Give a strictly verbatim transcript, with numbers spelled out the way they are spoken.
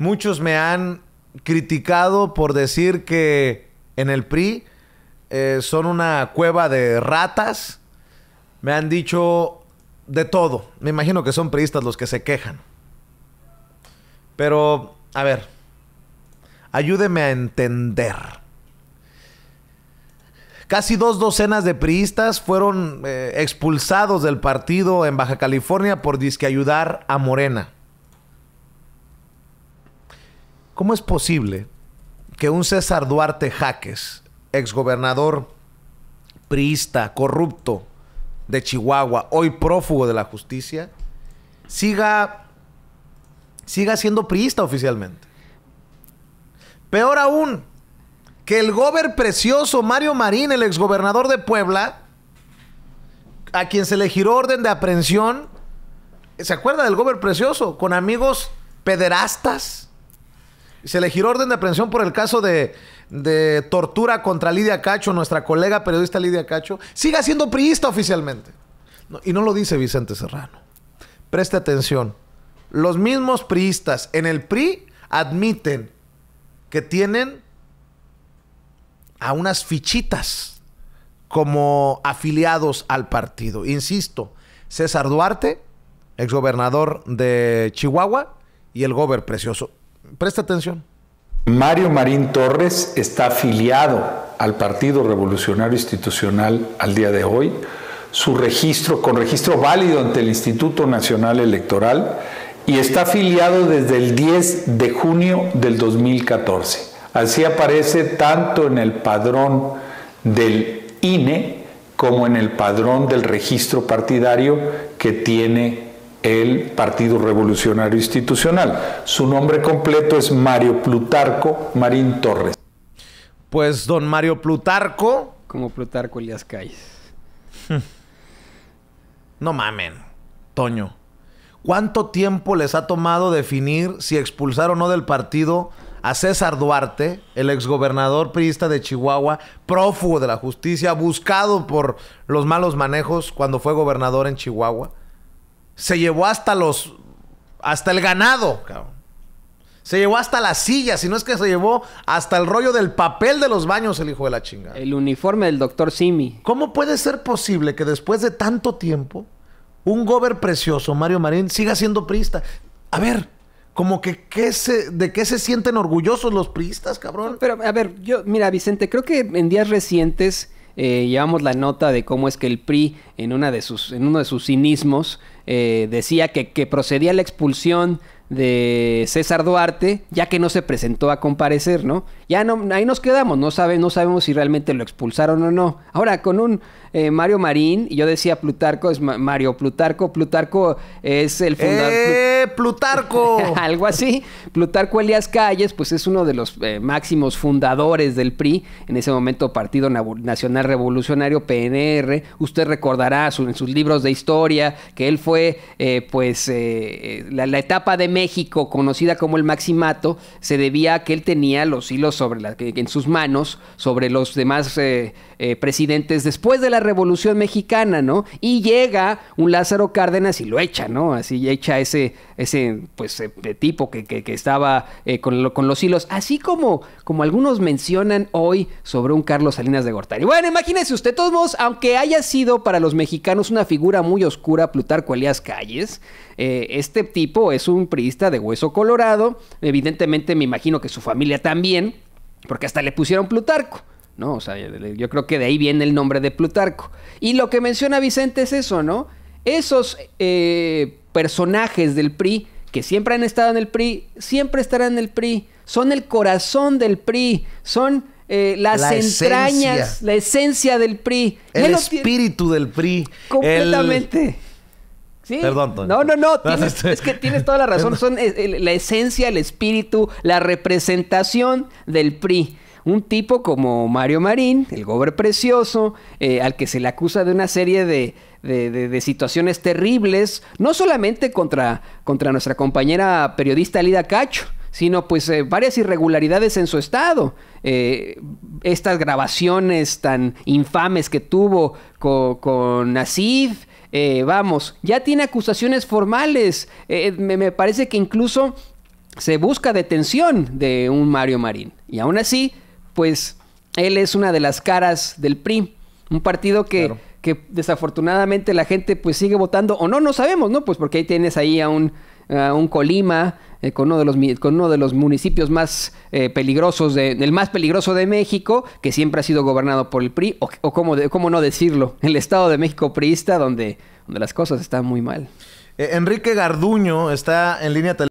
Muchos me han criticado por decir que en el P R I eh, son una cueva de ratas. Me han dicho de todo. Me imagino que son priistas los que se quejan. Pero, a ver, ayúdeme a entender. Casi dos docenas de priistas fueron eh, expulsados del partido en Baja California por disque ayudar a Morena. ¿Cómo es posible que un César Duarte Jaques, exgobernador priista, corrupto de Chihuahua, hoy prófugo de la justicia, siga, siga siendo priista oficialmente? Peor aún, que el gober precioso Mario Marín, el exgobernador de Puebla, a quien se le giró orden de aprehensión, ¿se acuerda del gober precioso? Con amigos pederastas. Se le giró orden de aprehensión por el caso de, de tortura contra Lidia Cacho, nuestra colega periodista Lidia Cacho. Siga siendo priista oficialmente. No, y no lo dice Vicente Serrano. Preste atención. Los mismos priistas en el P R I admiten que tienen a unas fichitas como afiliados al partido. Insisto, César Duarte, exgobernador de Chihuahua, y el gober precioso. Presta atención. Mario Marín Torres está afiliado al Partido Revolucionario Institucional al día de hoy. Su registro, con registro válido ante el Instituto Nacional Electoral, y está afiliado desde el diez de junio del dos mil catorce. Así aparece tanto en el padrón del I N E como en el padrón del registro partidario que tiene el Partido Revolucionario Institucional. Su nombre completo es Mario Plutarco Marín Torres. Pues don Mario Plutarco... Como Plutarco Elías Calles. No mamen, Toño. ¿Cuánto tiempo les ha tomado definir si expulsar o no del partido a César Duarte, el exgobernador priista de Chihuahua, prófugo de la justicia, buscado por los malos manejos cuando fue gobernador en Chihuahua? Se llevó hasta los... hasta el ganado, cabrón. Se llevó hasta las sillas, si no es que se llevó hasta el rollo del papel de los baños el hijo de la chingada. El uniforme del doctor Simi. ¿Cómo puede ser posible que después de tanto tiempo un gober precioso, Mario Marín, siga siendo priista? A ver, como que ¿qué se, ¿de qué se sienten orgullosos los priistas, cabrón? Pero, a ver, yo... Mira, Vicente, creo que en días recientes... Eh, llevamos la nota de cómo es que el P R I en, una de sus, en uno de sus cinismos eh, decía que, que procedía la expulsión de César Duarte ya que no se presentó a comparecer, ¿no? Ya no, ahí nos quedamos, no, sabe, no sabemos si realmente lo expulsaron o no. Ahora, con un eh, Mario Marín, yo decía Plutarco, es Ma Mario Plutarco, Plutarco es el fundador... ¡Eh, Plut Plutarco! Algo así. Plutarco Elías Calles, pues es uno de los eh, máximos fundadores del P R I, en ese momento Partido Nacional Revolucionario, P N R. Usted recordará su, en sus libros de historia que él fue, eh, pues, eh, la, la etapa de México México, conocida como el Maximato, se debía a que él tenía los hilos sobre la, en sus manos sobre los demás eh, eh, presidentes después de la Revolución Mexicana, ¿no? Y llega un Lázaro Cárdenas y lo echa, ¿no? Así echa ese, ese pues, eh, tipo que, que, que estaba eh, con, lo, con los hilos, así como, como algunos mencionan hoy sobre un Carlos Salinas de Gortari. Bueno, imagínese usted, de todos modos, aunque haya sido para los mexicanos una figura muy oscura, Plutarco Elías Calles, eh, este tipo es un priista de hueso colorado, evidentemente me imagino que su familia también, porque hasta le pusieron Plutarco, ¿no? O sea, yo creo que de ahí viene el nombre de Plutarco. Y lo que menciona Vicente es eso, ¿no? Esos eh, personajes del P R I que siempre han estado en el P R I, siempre estarán en el P R I, son el corazón del P R I, son eh, las la entrañas, esencia. la esencia del P R I. El espíritu del P R I. Completamente. El... Sí. Perdón, Tony. No, no, no. Tienes, es que tienes toda la razón. Son el, la esencia, el espíritu, la representación del P R I. Un tipo como Mario Marín, el gober precioso, eh, al que se le acusa de una serie de, de, de, de situaciones terribles, no solamente contra, contra nuestra compañera periodista Lidia Cacho, sino pues eh, varias irregularidades en su estado. Eh, estas grabaciones tan infames que tuvo con, con Nacif. Eh, vamos, ya tiene acusaciones formales. Eh, me, me parece que incluso se busca detención de un Mario Marín. Y aún así, pues él es una de las caras del P R I. Un partido que, claro, que desafortunadamente la gente pues sigue votando. O no, no sabemos, ¿no? Pues porque ahí tienes ahí a un, a un Colima, eh, con, uno de los, con uno de los municipios más eh, peligrosos, de, el más peligroso de México, que siempre ha sido gobernado por el P R I. O, o cómo, de, cómo no decirlo, el Estado de México priista, donde, donde las cosas están muy mal. Eh, Enrique Garduño está en línea telefónica.